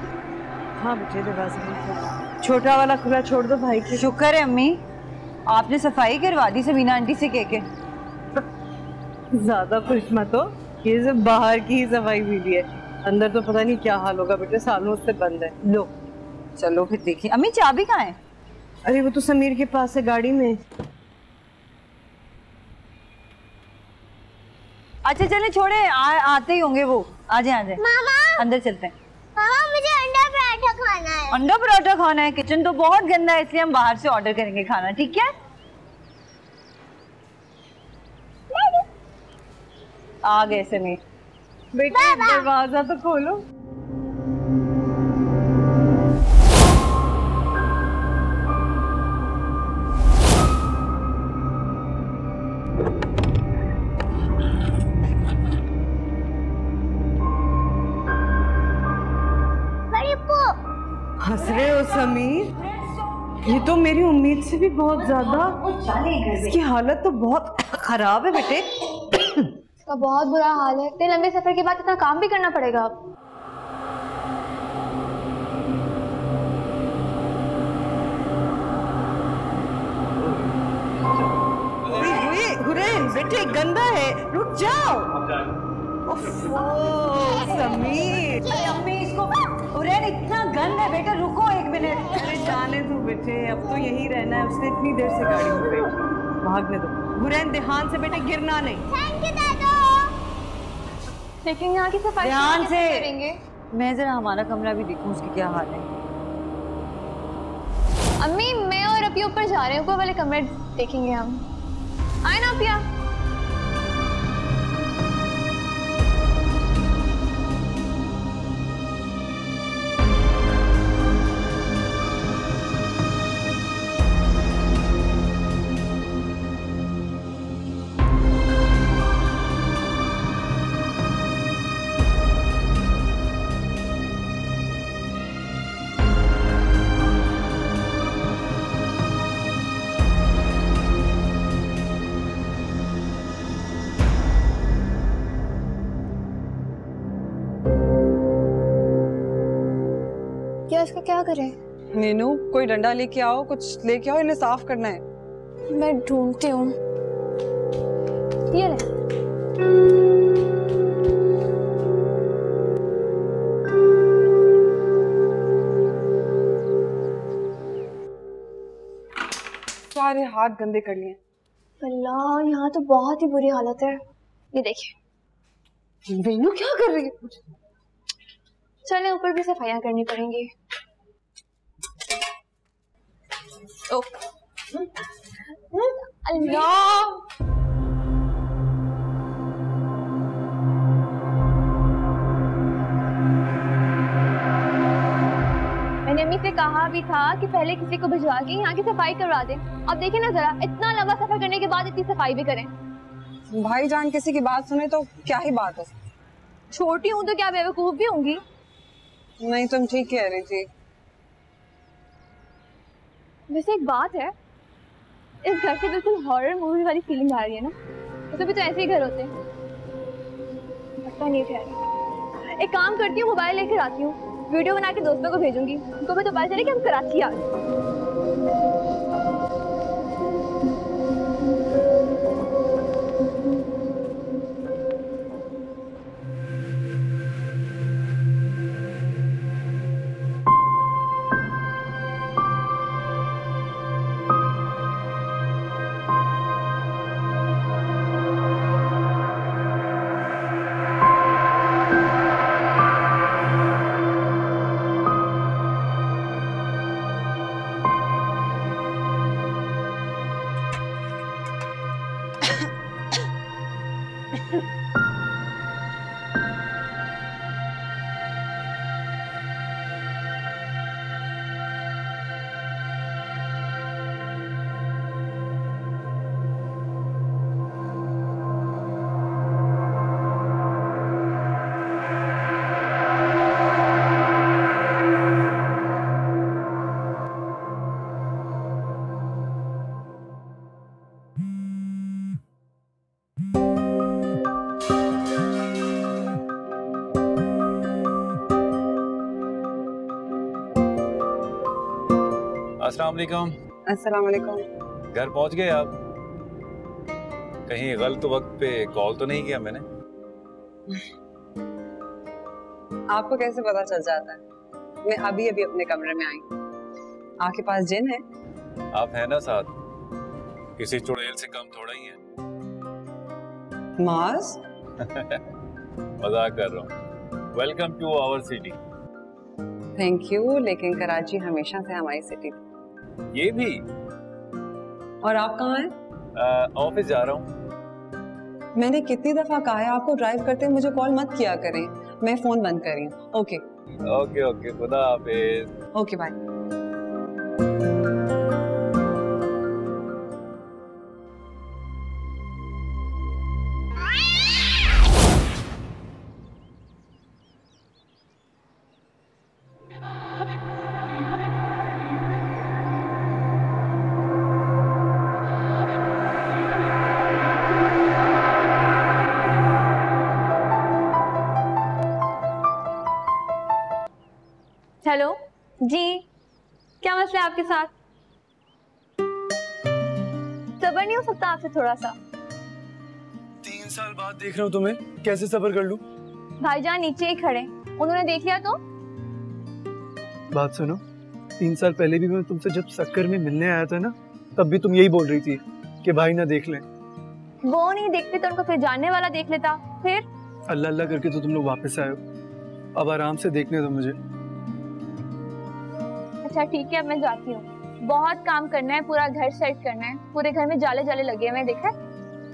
हाँ बेटे, दरवाजा बंद करना। छोटा वाला खुला छोड़ दो भाई के। शुक्र है अम्मी, आपने सफाई करवा दी समीना आंटी से कह के। ज्यादा खुश मत हो, ये सब बाहर की ही सफाई मिली है, अंदर तो पता नहीं क्या हाल होगा बेटे, सालों से बंद है। लो चलो फिर देखिए। अम्मी चाबी कहाँ है? अरे वो तो समीर के पास है, गाड़ी में। अच्छा चले, छोड़े आते ही होंगे वो। आ जाए, आ जाए, अंदर चलते हैं। अंडा पराठा खाना है। किचन तो बहुत गंदा है, इसलिए हम बाहर से ऑर्डर करेंगे खाना, ठीक है? आ गए समीर। बेटा दरवाजा तो खोलो। हंस रहे हो समीर? ये तो मेरी उम्मीद से भी बहुत ज्यादा, इसकी हालत तो बहुत खराब है बेटे। इसका बहुत बुरा हाल है, इतने लंबे सफर के बाद इतना काम भी करना पड़ेगा। बेटे गंदा है, रुक जाओ। समीर अम्मी इसको इतना गंदा है बेटा, रुको एक मिनट। अरे जाने दो बेटे, अब तो यही रहना है, उसने इतनी देर से गाड़ी में बैठा, भागने दो। गुरेन ध्यान से बेटे, गिरना नहीं। थैंक यू दादा। लेकिन यहाँ की सफाई ध्यान से करेंगे। मैं जरा हमारा कमरा भी देखूँ उसकी क्या हाल है। अम्मी मैं और अपी ऊपर जा रहे हैं, ऊपर वाले कमरे देखेंगे हम। आए ना पिया, इसका क्या करें? नीनू कोई डंडा लेके आओ, कुछ लेके आओ, इन्हें साफ करना है। मैं ढूंढती हूँ। ये ले। सारे हाथ गंदे कर लिए। अल्लाह यहाँ तो बहुत ही बुरी हालत है। ये देखिए। नीनू क्या कर रही है? चले ऊपर भी सफाइयाँ करनी पड़ेंगी। मैंने अम्मी से कहा भी था कि पहले किसी को भिजवा के यहाँ की सफाई करवा दें। अब देखिए ना जरा, इतना लंबा सफर करने के बाद इतनी सफाई भी करें। भाईजान किसी की बात सुने तो क्या ही बात है। छोटी हूँ तो क्या बेवकूफ भी होंगी? नहीं तुम ठीक कह रही थी। वैसे एक बात है, इस घर से बिल्कुल हॉरर मूवी वाली फीलिंग आ रही है ना। वैसे भी तो ऐसे ही घर होते हैं। पता नहीं ठहरी, एक काम करती हूँ, मोबाइल लेकर आती हूँ, वीडियो बना के दोस्तों को भेजूंगी, उनको भी तो पता चले कि हम कराची आ अस्सलाम वालेकुम। घर पहुंच गए आप? कहीं गलत वक्त पे कॉल तो नहीं किया मैंने? आपको कैसे पता चल जाता है? मैं अभी अभी अपने कमरे में आई। आपके पास जिन है? आप है ना साथ, किसी चुड़ैल से कम थोड़ा ही है। मास मजाक कर रहा हूँ। Welcome to our city. Thank you, लेकिन कराची हमेशा से हमारी सिटी। ये भी। और आप कहाँ हैं? ऑफिस जा रहा हूँ। मैंने कितनी दफा कहा है आपको ड्राइव करते हुए मुझे कॉल मत किया करें, मैं फोन बंद कर रही हूँ। ओके ओके ओके, खुदा हाफिज़। Okay bye. हेलो जी, क्या मसला है आपके साथ? सबर नहीं हो सकता आपसे थोड़ा सा? 3 साल बाद देख रहा हूँ तुम्हें, कैसे सबर कर लूं? भाईजान नीचे ही खड़े, उन्होंने देख लिया तो? बात सुनो, 3 साल पहले भी मैं तुमसे जब सक्कर में मिलने आया था ना, तब भी तुम यही बोल रही थी कि भाई ना देख ले। वो नहीं देखते तो उनको फिर जानने वाला देख लेता। फिर अल्लाह अल्लाह करके तो तुम लोग वापस आए हो, अब आराम से देखने दो मुझे। अच्छा ठीक है, अब मैं जाती हूँ, बहुत काम करना है, पूरा घर सेट करना है, पूरे घर में जाले जाले लगे हुए हैं, देखा?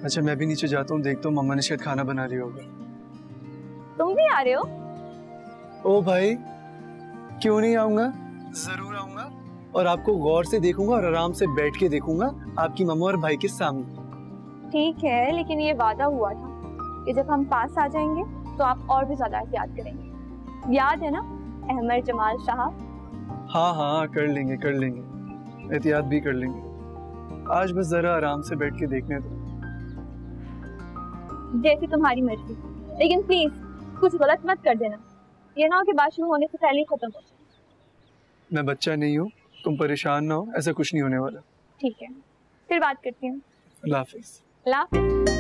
अच्छा मैं भी नीचे जाता हूँ, देखता हूँ मम्मा ने शायद खाना बना रही होगी। तुम भी आ रहे हो? ओ भाई क्यों नहीं आऊंगा, जरूर आऊंगा, और आपको गौर से देखूंगा और आराम से बैठ के देखूंगा, आपकी मम्मा और भाई के सामने। ठीक है, लेकिन ये वादा हुआ था कि जब हम पास आ जाएंगे तो आप और भी ज्यादा एहतियात करेंगे, याद है ना अहमद जमाल साहब? हाँ हाँ कर लेंगे कर लेंगे, एहतियात भी कर लेंगे, आज बस जरा आराम से बैठ के देखने दो। जैसी तुम्हारी मर्जी, लेकिन प्लीज कुछ गलत मत कर देना, ये ना हो कि बात शुरू होने से पहले ही खत्म हो जाए। मैं बच्चा नहीं हूँ, तुम परेशान ना हो, ऐसा कुछ नहीं होने वाला। ठीक है, फिर बात करती हूँ। अल्लाह हाफिज। अल्लाह।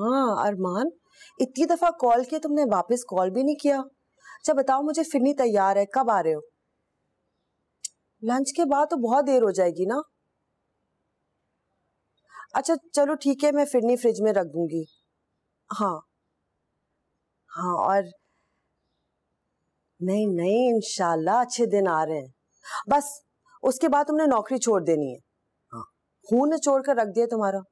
हाँ अरमान, इतनी दफा कॉल किया तुमने, वापस कॉल भी नहीं किया। अच्छा बताओ मुझे, फिरनी तैयार है, कब आ रहे हो? लंच के बाद तो बहुत देर हो जाएगी ना। अच्छा चलो ठीक है, मैं फिरनी फ्रिज में रख दूंगी। हाँ हाँ, और नहीं नहीं इंशाल्लाह अच्छे दिन आ रहे हैं, बस उसके बाद तुमने नौकरी छोड़ देनी है। हाँ खून छोड़ कर रख दिया तुम्हारा,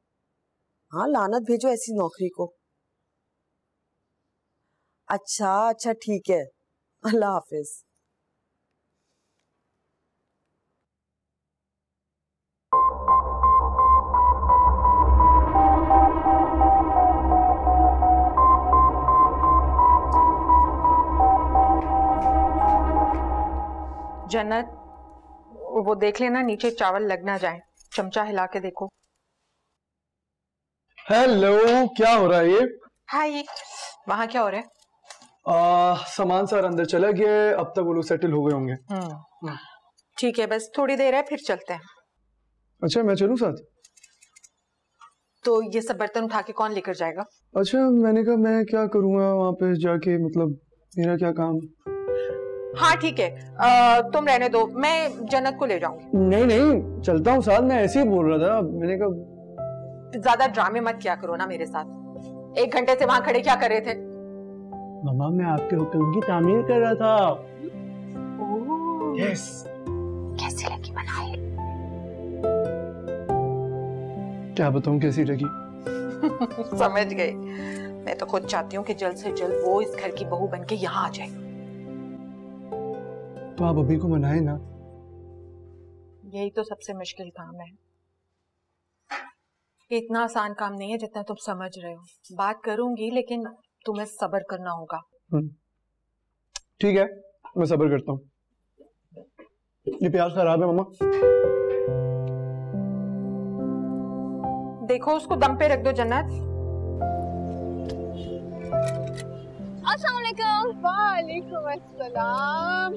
हाँ लानत भेजो ऐसी नौकरी को। अच्छा अच्छा ठीक है, अल्लाह हाफिज। जन्नत वो देख लेना, नीचे चावल लग ना जाए, चमचा हिला के देखो। हेलो, क्या हो रहा है ये? हाय, वहाँ क्या हो रहा है? सामान सारा अंदर चला गया है, अब तक वो लोग सेटल हो गए होंगे। ठीक है, बस थोड़ी देर है फिर चलते हैं। अच्छा मैं चलूं साथ? तो ये सब बर्तन उठा के कौन लेकर जाएगा? अच्छा मैंने कहा मैं क्या करूँगा वहाँ पे जाके, मतलब मेरा क्या काम। हाँ ठीक है, तुम रहने दो, मैं जन्नत को ले जाऊंगी। नहीं नहीं चलता हूँ साथ, मैं ऐसे ही बोल रहा था, मैंने कहा। ज्यादा ड्रामे मत किया करो ना मेरे साथ, 1 घंटे से वहाँ खड़े क्या कर रहे थे? मम्मा मैं आपके हुक्म की तामील कर रहा था। यस। कैसी लगी बनाई? क्या बताऊँ कैसी लगी? समझ गई, मैं तो खुद चाहती हूँ कि जल्द से जल्द वो इस घर की बहू बन के यहाँ आ जाए। तो आप अभी को मनाए ना, यही तो सबसे मुश्किल काम है, इतना आसान काम नहीं है जितना तुम समझ रहे हो। बात करूंगी लेकिन तुम्हें सब्र करना होगा। ठीक है मैं सब्र करता हूँ। ये प्याज खराब है मम्मा। देखो उसको दम पे रख दो जन्नत। अस्सलाम वालेकुम। वालेकुम अस्सलाम।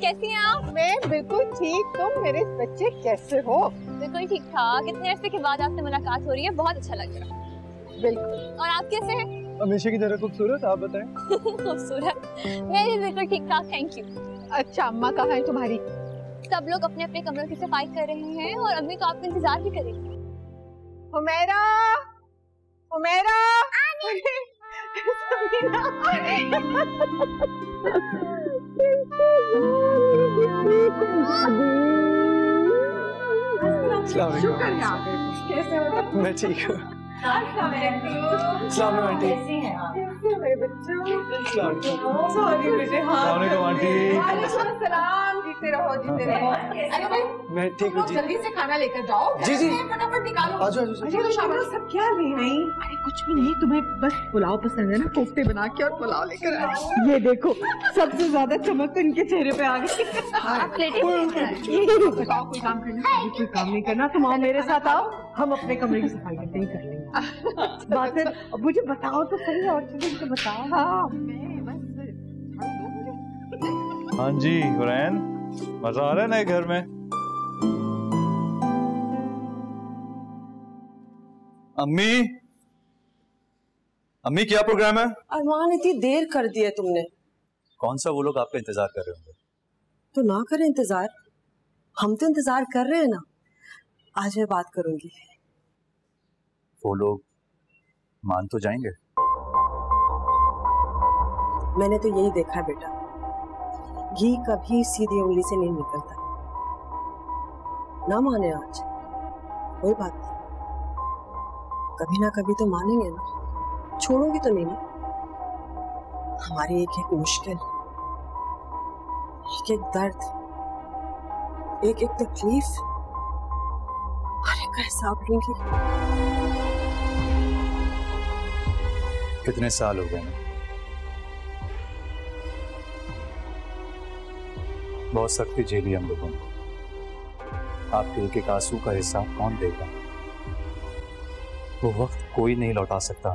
कैसी हैं आप? मैं बिल्कुल ठीक, तुम मेरे बच्चे कैसे हो? बिल्कुल ठीक ठाक, इतने अरसे के बाद आपसे मुलाकात हो रही है, बहुत अच्छा लग रहा है। बिल्कुल, और आप कैसे हैं? हमेशा की तरह खूबसूरत, आप बताएं। खूबसूरत, मैं भी बिल्कुल ठीक ठाक थैंक यू। अच्छा अम्मा कहाँ है तुम्हारी? सब लोग अपने अपने कमरों की सफाई कर रहे हैं और अम्मी तो आपका इंतजार भी करेंगे। हुमैरा, हुमैरा शुक्रिया। कैसे हो? मैं ठीक हूँ। कैसी हैं आप? मेरे बच्चों। सॉरी मुझे, हाँ सलाम, जीते रहो जीते रहो। अरे भाई मैं ठीक हूँ, जल्दी से खाना लेकर जाओ। जी जी फटाफट निकालो, मुझे तो शामिल सब क्या नहीं। कुछ भी नहीं, तुम्हें बस पुलाव पसंद है ना, कोफ्ते बना के और पुलाव लेकर आए। ये देखो सबसे ज्यादा चमक तो इनके चेहरे पे आ गई। कोई काम नहीं करना, तुम आओ मेरे साथ, आओ हम अपने कमरे की सफाई करते ही कर लेंगे। बात मुझे बताओ तो सही, और चीजें तो बताओ। हाँ हाँ जी हुरैन, मजा आ रहा है ना घर में? अम्मी, अम्मी क्या प्रोग्राम है? अरमान इतनी देर कर दी है तुमने। कौन सा वो लोग आपका इंतजार कर रहे होंगे? तो ना करें इंतजार, हम तो इंतजार कर रहे हैं ना। आज मैं बात करूंगी। वो लोग मान तो जाएंगे? मैंने तो यही देखा है बेटा, घी कभी सीधी उंगली से नहीं निकलता। ना माने आज कोई बात नहीं, कभी ना कभी तो मानेंगे ना, छोड़ोगी तो नहीं ना। हमारी एक एक मुश्किल, एक एक दर्द, एक एक तकलीफ, हर एक का हिसाब लूंगी। कितने साल हो गए ना, बहुत सख्ती झेली हम लोगों ने। आपके एक एक आंसू का हिसाब कौन देगा? वो वक्त कोई नहीं लौटा सकता।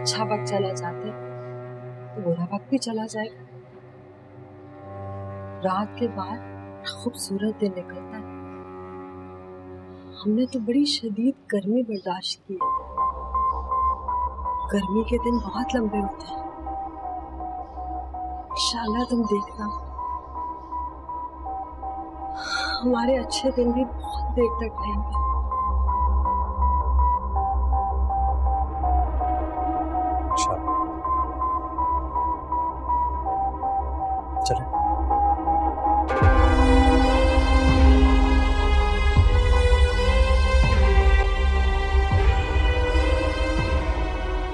अच्छा वक्त चला जाते तो बुरा वक्त भी चला जाएगा। रात के बाद खूबसूरत दिन निकलता है। हमने तो बड़ी शदीद गर्मी बर्दाश्त की। गर्मी के दिन बहुत लंबे होते हैं। इंशाल्लाह तुम देखना हमारे अच्छे दिन भी बहुत देर तक रहेंगे। अच्छा चले।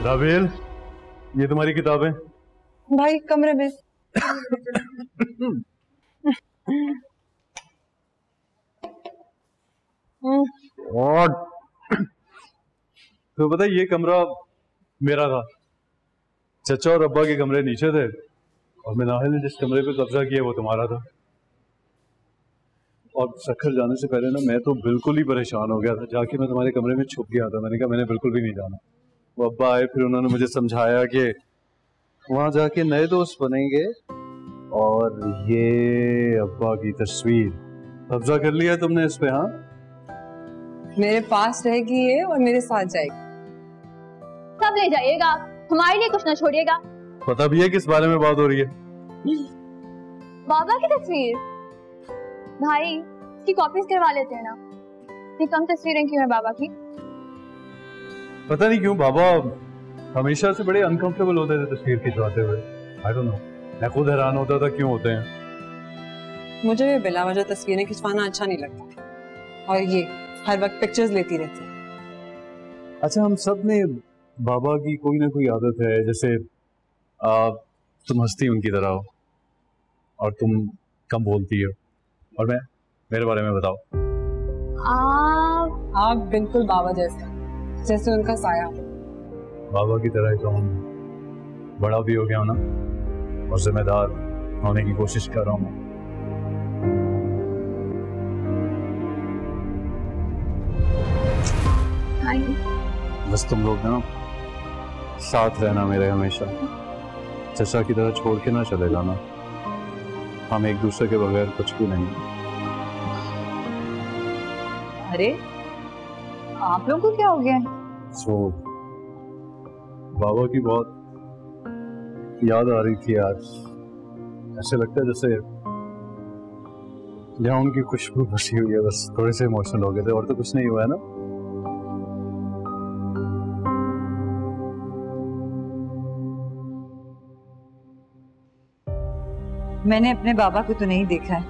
रावेल, ये तुम्हारी किताबें? भाई कमरे में। और तो पता है ये कमरा मेरा था। चचा और अब्बा के कमरे नीचे थे और मिनाहिल ने जिस कमरे पे कब्जा किया वो तुम्हारा था। और सखर जाने से पहले ना मैं तो बिल्कुल ही परेशान हो गया था। जाके मैं तुम्हारे कमरे में छुप गया था। मैंने कहा मैंने बिल्कुल भी नहीं जाना। वो अब्बा आए, फिर उन्होंने मुझे समझाया कि वहां जाके नए दोस्त बनेंगे। और ये अब्बा की तस्वीर, कब्जा कर लिया तुमने इस पे? हाँ मेरे पास रहेगी ये और मेरे साथ जाएगी। सब ले जाइएगा, हमारे लिए कुछ ना छोड़िएगा। पता भी है किस बारे में बात हो रही है? बाबा की तस्वीर। भाई इसकी कॉपीज करवा लेते हैं ना, ये कम तस्वीरें क्यों है बाबा की? पता नहीं क्यों बाबा हमेशा से बड़े अनकंफर्टेबल होते थे तस्वीर खिंचवाते हुए। आई डोंट नो, मैं खुद हैरान होता था क्यों होते हैं। मुझे बिला वजह तस्वीरें खिंचवाना अच्छा नहीं लगता। और ये हर वक्त पिक्चर्स लेती रहती है। अच्छा, हम सब में बाबा की कोई ना कोई आदत है। जैसे तुम हंसती उनकी तरह हो और तुम कम बोलती हो। और मैं, मेरे बारे में बताओ। आप बिल्कुल बाबा जैसे, जैसे उनका साया। बाबा की तरह ही तो हूँ, बड़ा भी हो गया हूँ ना और जिम्मेदार होने की कोशिश कर रहा हूँ। बस तुम लोग ना साथ रहना मेरे हमेशा, चाचा की तरह छोड़ के ना चले जाना। हम एक दूसरे के बगैर कुछ भी नहीं। अरे आप लोगों को क्या हो गया है? बाबा की बहुत याद आ रही थी आज। ऐसे लगता है जैसे जहाँ उनकी खुशबू बसी हुई है। बस थोड़े से इमोशनल हो गए थे और तो कुछ नहीं हुआ है ना। मैंने अपने बाबा को तो नहीं देखा है,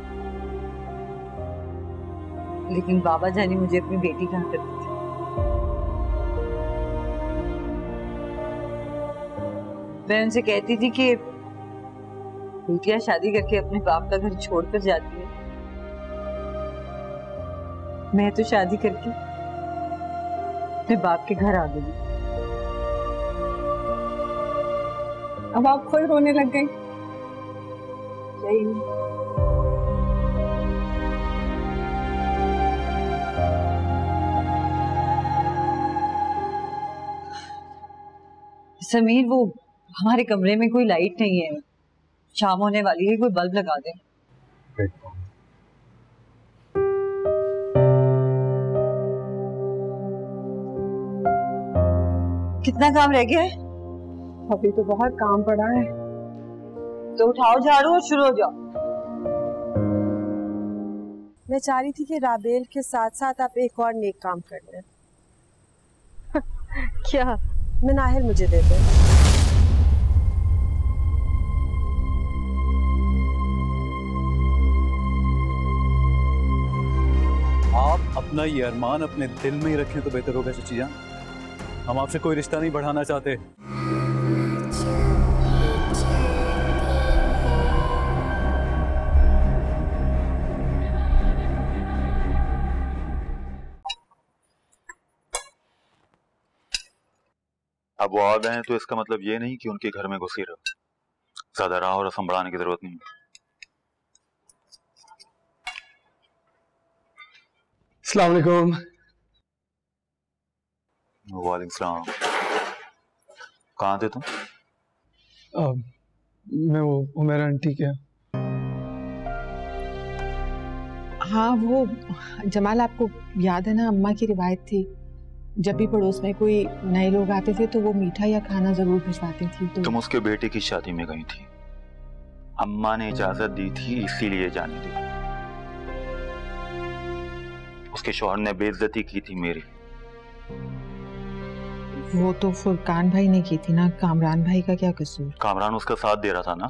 लेकिन बाबा जाने मुझे अपनी बेटी कहाँ पर देखी। मैं उनसे कहती थी कि बेटियां शादी करके अपने बाप का घर छोड़कर जाती है। मैं तो शादी करके अपने बाप के घर आ गई। अब आप खुद रोने लग गई। समीर, वो हमारे कमरे में कोई लाइट नहीं है, शाम होने वाली है, कोई बल्ब लगा दे। कितना काम रह गया है? अभी तो बहुत काम पड़ा है। तो उठाओ झाड़ू और शुरू हो जाओ। मैं चाह रही थी कि राबेल के साथ साथ आप एक और नेक काम कर लें। क्या? मैं नाहिर मुझे दे दो। आप अपना ये अरमान अपने दिल में ही रखें तो बेहतर होगा चची जान। हम आपसे कोई रिश्ता नहीं बढ़ाना चाहते। अब वो आ गए हैं तो इसका मतलब ये नहीं कि उनके घर में घुसी रहो। ज्यादा राह और संभड़ाने की जरूरत नहीं। अस्सलाम वालेकुम। वालेकुम सलाम। कहाँ थे तुम? मैं वो उमेरा आंटी के। हाँ वो जमाल, आपको याद है ना अम्मा की रिवायत थी, जब भी पड़ोस में कोई नए लोग आते थे तो वो मीठा या खाना जरूर भिजवाती थी। तो तुम उसके बेटे की शादी में गई थी, अम्मा ने इजाजत दी थी इसीलिए जाने दी। उसके शौहर ने बेइज्जती की थी मेरी। वो तो फुरकान भाई ने की थी ना, कामरान भाई का क्या कसूर? कामरान उसका साथ दे रहा था ना।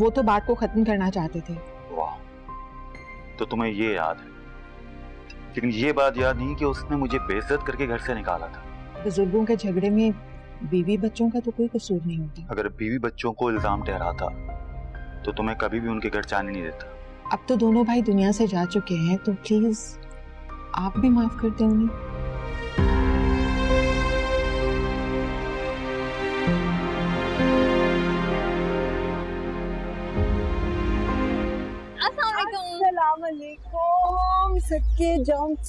वो तो बात को खत्म करना चाहते थे। वाह, तो तुम्हें ये याद है, लेकिन ये बात याद नहीं कि उसने मुझे बेइज्जत करके घर से निकाला था। बुजुर्गों के झगड़े में बीवी बच्चों का तो कोई कसूर नहीं होता। अगर बीवी बच्चों को इल्जाम ठहराता तो तुम्हें कभी भी उनके घर जाने नहीं देता। अब तो दोनों भाई दुनिया से जा चुके हैं, तो प्लीज आप भी माफ कर दें उन्हें। सबके जॉम्स,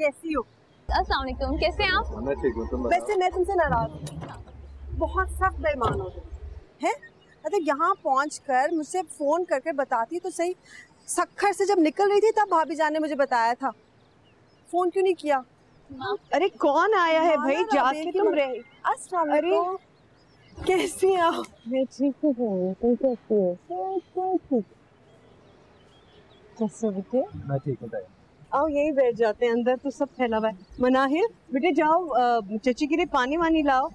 कैसी हो? अस्सलाम वालेकुम, कैसे हैं आप? मैं ठीक हूँ, तुम? वैसे मैं तुमसे नाराज हूँ, बहुत सख्त बेईमान हो तुम है। मतलब यहाँ पहुँचकर मुझसे फ़ोन करके बताती तो सही। सखर से जब निकल रही थी तब भाभी जान ने मुझे बताया था, फ़ोन क्यों नहीं किया? अरे कौन आया है भाई, जात के तुम रहे। अस्सलाम वालेकुम, कैसी आप? मैं ठीक हूँ, तुम कैसी हो? मैं ठीक हूँ। आओ यहीं बैठ जाते हैं, अंदर तो सब फैला हुआ है। मनाहिर बेटे जाओ चची के लिए पानी वानी लाओ।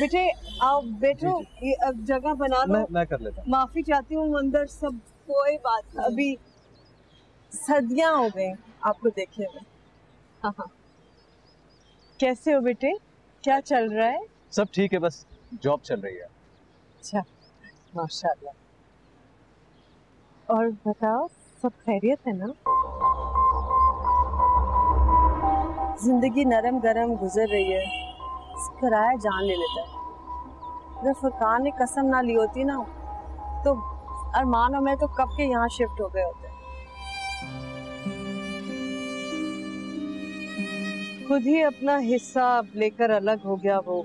बेटे आओ बैठो, ये अब जगह बना लो। मैं कर लेता हूँ। माफी चाहती हूँ अंदर सब, कोई बात नहीं। अभी सदियाँ हो गई आपको देखे हुए। हाँ, कैसे हो बेटे, क्या चल रहा है? सब ठीक है, बस जॉब चल रही है। अच्छा, माशाल्लाह। और बताओ सब खैरियत है ना? जिंदगी नरम गरम गुजर रही है, कराया जान ले लेता है। अगर फुरकान ने कसम ना ली होती ना तो अरमान और मैं तो कब के यहाँ शिफ्ट हो गए होते। खुद ही अपना हिस्सा लेकर अलग हो गया वो।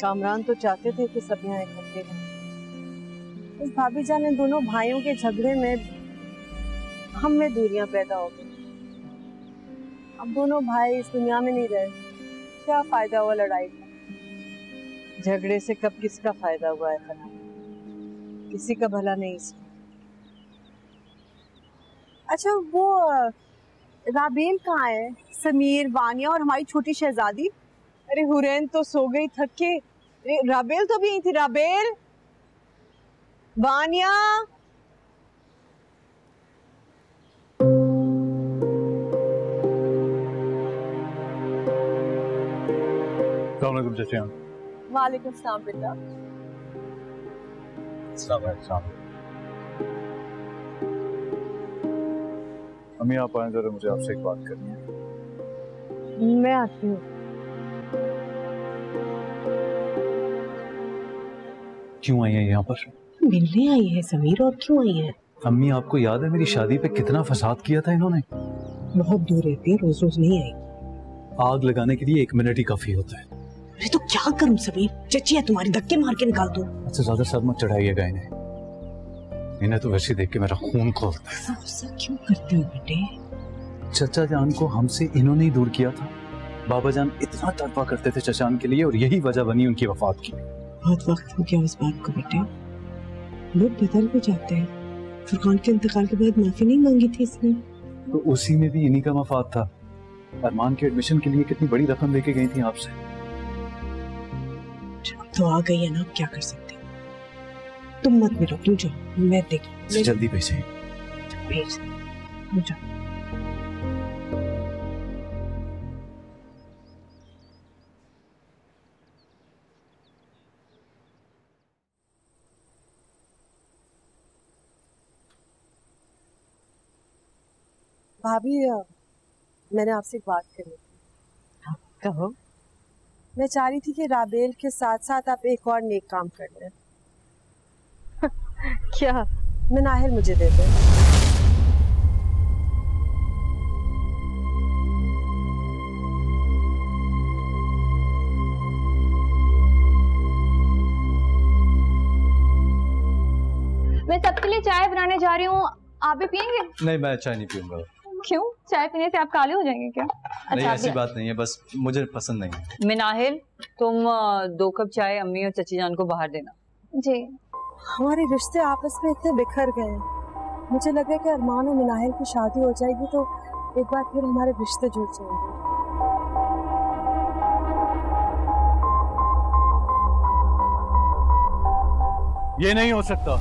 कामरान तो चाहते थे कि सब यहाँ इकट्ठे रहें। उस भाभी जान ने दोनों भाइयों के झगड़े में हम में दूरियां पैदा हो गई। अब दोनों भाई इस दुनिया में नहीं रहे, क्या फायदा हुआ लड़ाई का? झगड़े से कब किसका फायदा हुआ है? खरा किसी का भला नहीं इसमें। अच्छा वो राबेल कहाँ है? समीर, वानिया और हमारी छोटी शहजादी? अरे हुरैन तो सो गई थक के। अरे राबेल तो भी यहीं थी। राबेल, वानिया, वालेकुम सलाम बेटा। अम्मी आप आए, जरा मुझे आपसे एक बात करनी है। मैं आती हूँ। क्यों आई है यहाँ पर? मिलने आई है समीर, और क्यों आई है? अम्मी आपको याद है मेरी शादी पे कितना फसाद किया था इन्होंने? बहुत दूर रहती है, रोज रोज नहीं आएगी। आग लगाने के लिए एक मिनट ही काफी होता है। अरे तो क्या करूं समीर, चची है तुम्हारी, धक्के मार के निकाल दो। अच्छा ज्यादा सर मत चढ़ाइएगा इन्हें, इन्हें तो वैसे देख के मेरा खून खौलता है। ऐसा क्यों करते हो बेटे? चचा जान को हमसे इन्होंने ही दूर किया था। बाबा जान इतना तड़पा करते थे चचान के लिए और यही वजह बनी उनकी वफात की। बहुत वक्त हो गया इस बात को बेटे, लोग बदल भी जाते हैं। फुरकान के इंतकाल के बाद माफी नहीं मांगी थी इसने, तो उसी में भी इन्हीं का मफाद था। अरमान के एडमिशन के लिए कितनी बड़ी रकम लेके गई थी आपसे, तो आ गई है ना, क्या कर सकते। तुम मत मिलो, तू जाओ, मैं देखी जल्दी पैसे भेज। भाभी मैंने आपसे एक बात करनी थी। हाँ कहो। मैं चाह रही थी कि राबेल के साथ साथ आप एक और नेक काम कर लें। क्या? मैं नाहिर मुझे दे दो। मैं सबके लिए चाय बनाने जा रही हूँ, आप भी पियेंगे? नहीं मैं चाय नहीं पीऊंगा। क्यों? चाय पीने से आप काले हो जाएंगे क्या? अच्छा, नहीं ऐसी बात नहीं है, बस मुझे पसंद नहीं है। मिनाहिल तुम 2 कप चाय अम्मी और चची जान को बाहर देना। जी। हमारे रिश्ते आपस में इतने बिखर गए, मुझे लग रहा है कि अरमान और मिनाहिल की शादी हो जाएगी तो एक बार फिर हमारे रिश्ते जुड़ जाएंगे। ये नहीं हो सकता।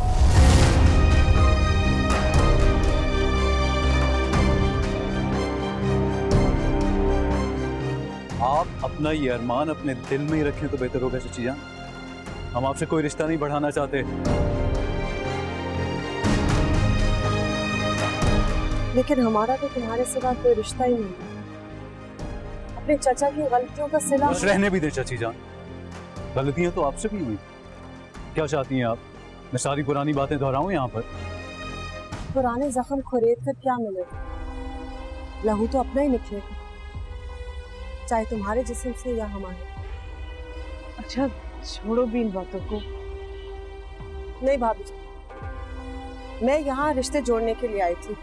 आप अपना ये अरमान अपने दिल में ही रखें तो बेहतर होगा चची जान। हम आपसे कोई रिश्ता नहीं बढ़ाना चाहते। लेकिन हमारा तो तुम्हारे सिवा कोई रिश्ता ही नहीं। अपने चचा की गलतियों का सिला बस रहने भी दे चची जान। गलतियां तो आपसे भी हुई। क्या चाहती हैं आप? मैं सारी पुरानी बातें दोहराऊं यहाँ पर? पुराने जख्म खुरेद कर क्या मिलेगा, लहू तो अपना ही निकलेगा, चाहे तुम्हारे जिस्म से या हमारे। अच्छा छोड़ो भी इन बातों को। नहीं भाभी जी, मैं यहाँ रिश्ते जोड़ने के लिए आई थी,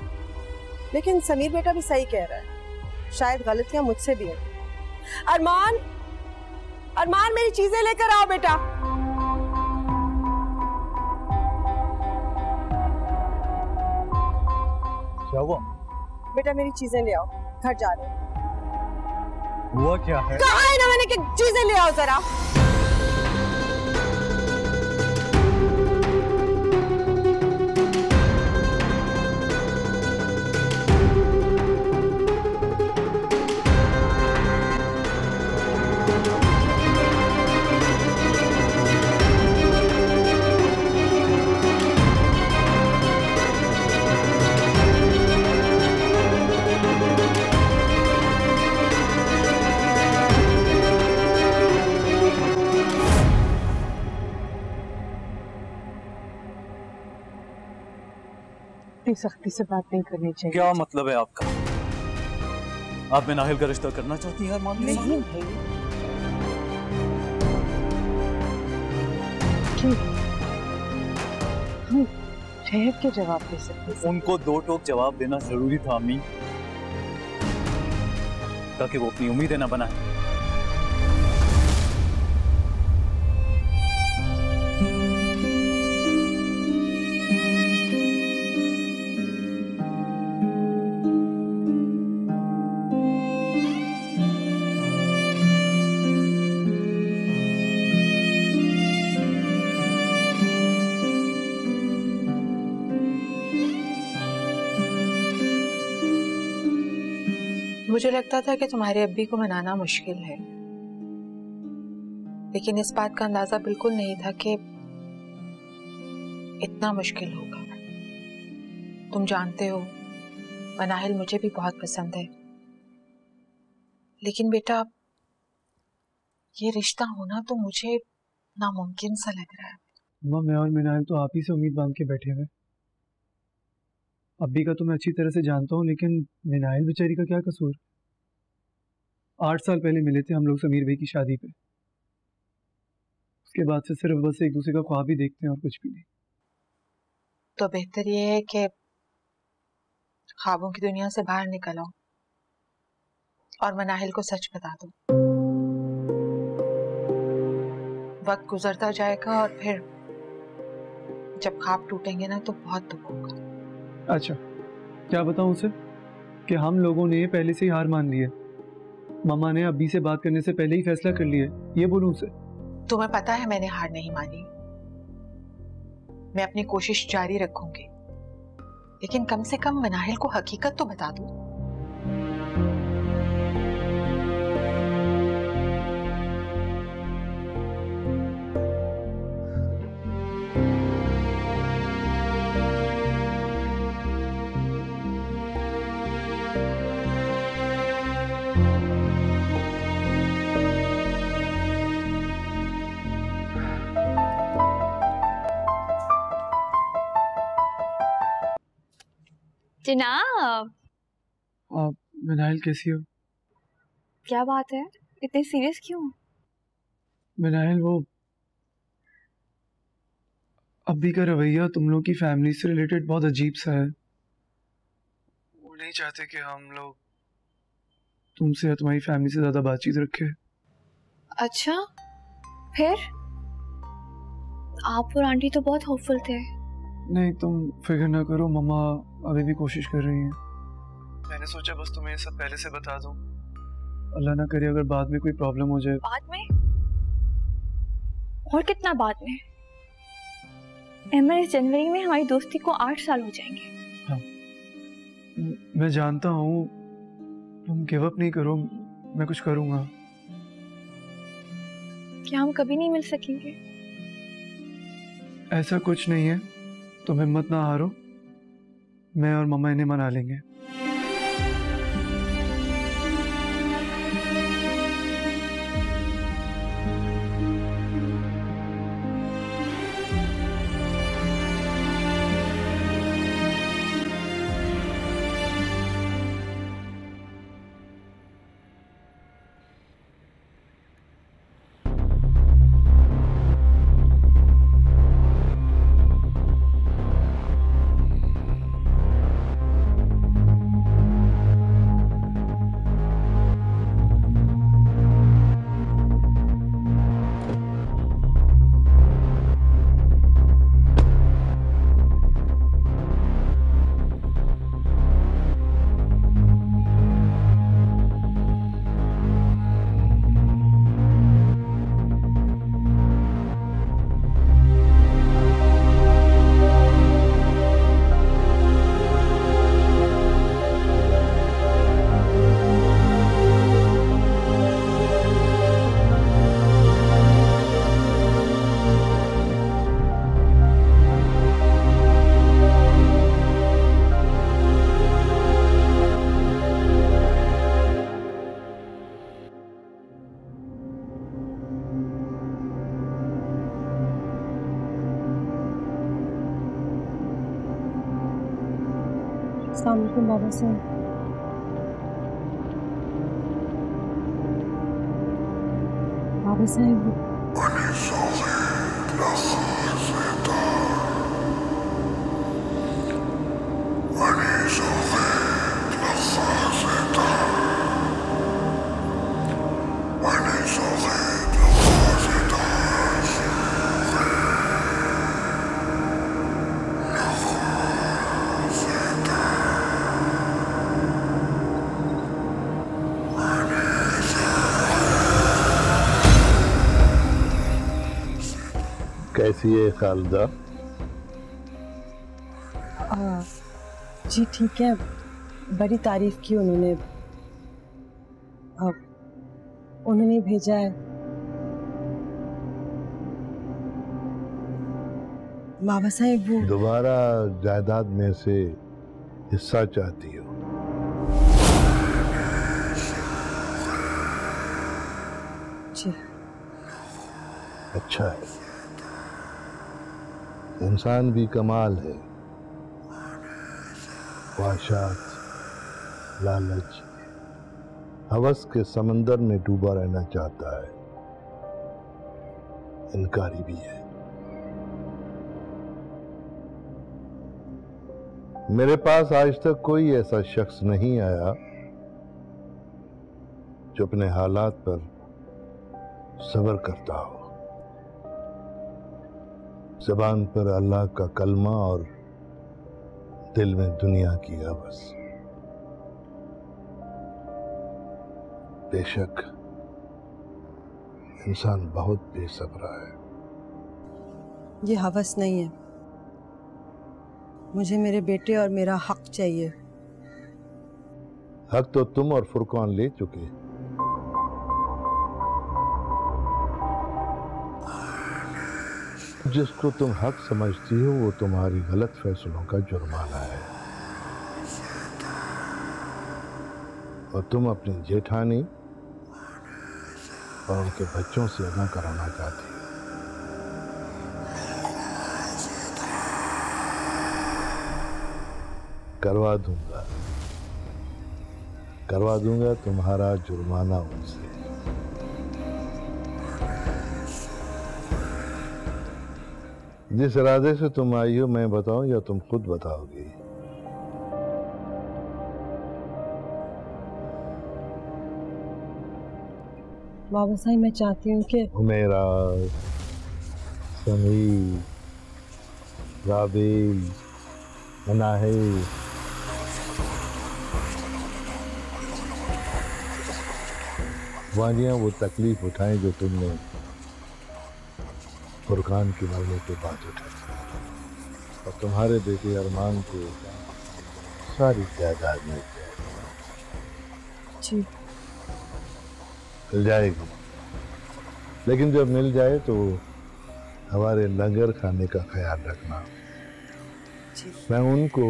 लेकिन समीर बेटा भी सही कह रहा है, शायद गलतियाँ मुझसे भी हैं। अरमान, अरमान मेरी चीजें लेकर आओ बेटा। क्या हुआ? बेटा मेरी चीजें ले आओ, घर जा रहे हैं। हुआ क्या है? कहा है ना मैंने कि चीजें ले आओ जरा। सख्ती से बात नहीं करनी चाहिए। क्या मतलब है आपका? आप मिनाहिल का रिश्ता करना चाहती हैं अरमान? नहीं भाई, ठहर के जवाब दे सकते। उनको 2 टोक जवाब देना जरूरी था अम्मी, ताकि वो अपनी उम्मीदें ना बनाए। मुझे लगता था कि तुम्हारे अब्बी को मनाना मुश्किल है, लेकिन इस बात का अंदाजा बिल्कुल नहीं था कि इतना मुश्किल होगा। तुम जानते हो मनाहिल मुझे भी बहुत पसंद है, लेकिन बेटा ये रिश्ता होना तो मुझे नामुमकिन सा लग रहा है। अम्मा, मैं और मनाहिल तो आप ही से उम्मीद बांध के बैठे हुए। अब्बी का तो मैं अच्छी तरह से जानता हूँ, लेकिन मनाहिल बेचारी का क्या कसूर। 8 साल पहले मिले थे हम लोग समीर भाई की शादी पे, उसके बाद से सिर्फ बस एक दूसरे का ख्वाब ही देखते हैं और कुछ भी नहीं। तो बेहतर ये है कि ख्वाबों की दुनिया से बाहर निकलो और मनाहिल को सच बता दो। वक्त गुजरता जाएगा और फिर जब ख्वाब टूटेंगे ना तो बहुत दुख होगा। अच्छा, क्या बताऊं उसे कि हम लोगों ने पहले से ही हार मान ली है। मम्मा ने अब्बी से बात करने से पहले ही फैसला कर लिया है। ये बोलूं उसे? तुम्हें पता है मैंने हार नहीं मानी, मैं अपनी कोशिश जारी रखूंगी, लेकिन कम से कम मनाहिल को हकीकत तो बता दो। जनाब आप मनाहिल कैसी हो? क्या बात है, इतने सीरियस क्यों? मनाहिल, वो अब्बी का रवैया तुम लोग की फैमिली से रिलेटेड बहुत अजीब सा है। वो नहीं चाहते कि हम लोग तुमसे या तुम्हारी फैमिली से ज्यादा बातचीत रखें। अच्छा, फिर आप और आंटी तो बहुत होपफुल थे। नहीं, तुम फिक्र ना करो, मम्मा अभी भी कोशिश कर रही हैं। मैंने सोचा बस तुम्हें ये सब पहले से बता दूं, अल्लाह ना करे अगर बाद में कोई प्रॉब्लम हो जाए। बाद में? और कितना बाद में? इस जनवरी में हमारी दोस्ती को 8 साल हो जाएंगे। हाँ, मैं जानता हूँ, तुम गिव अप नहीं करो, मैं कुछ करूँगा। क्या हम कभी नहीं मिल सकेंगे? ऐसा कुछ नहीं है, तुम हिम्मत ना हारो, मैं और मम्मा इन्हें मना लेंगे। अस्सलामुअलैकुम बाबा साहब। बाबा साहब, कैसी है खालिदा? जी ठीक है, बड़ी तारीफ की उन्होंने। उन्होंने भेजा है। बाबा साहब, वो दोबारा जायदाद में से हिस्सा चाहती हो। जी। अच्छा है, इंसान भी कमाल है, ख्वाहिशात, लालच, हवस के समंदर में डूबा रहना चाहता है, इनकारी भी है। मेरे पास आज तक कोई ऐसा शख्स नहीं आया जो अपने हालात पर सब्र करता हो, ज़बान पर अल्लाह का कलमा और दिल में दुनिया की हवस। बेशक इंसान बहुत बेसब्रा है। ये हवस नहीं है, मुझे मेरे बेटे और मेरा हक चाहिए। हक तो तुम और फुरकान ले चुके। जिसको तुम हक समझती हो वो तुम्हारी गलत फैसलों का जुर्माना है, और तुम अपनी जेठानी और उनके बच्चों से अदा कराना चाहती हो। करवा दूंगा, करवा दूंगा तुम्हारा जुर्माना उनसे। जिस इरादे से तुम आई हो, मैं बताऊं या तुम खुद बताओगी? बाबा साहब, मैं चाहती हूँ कि मेरा समी, राबी, मनाही, वानिया वो तकलीफ उठाएं जो तुमने फुरकान के मरने के बाद उठाई, और तुम्हारे बेटे अरमान को सारी जायदाद मिल जाएगी। मिल जाएगी, लेकिन जब मिल जाए तो हमारे लंगर खाने का ख्याल रखना। मैं उनको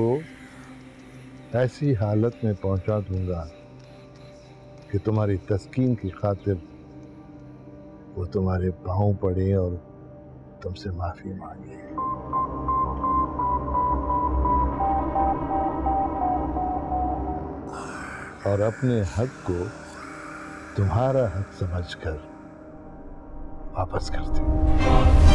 ऐसी हालत में पहुंचा दूंगा कि तुम्हारी तस्कीन की खातिर वो तुम्हारे पाँव पड़े और तुमसे माफी मांगे। और अपने हक को तुम्हारा हक समझकर वापस करते।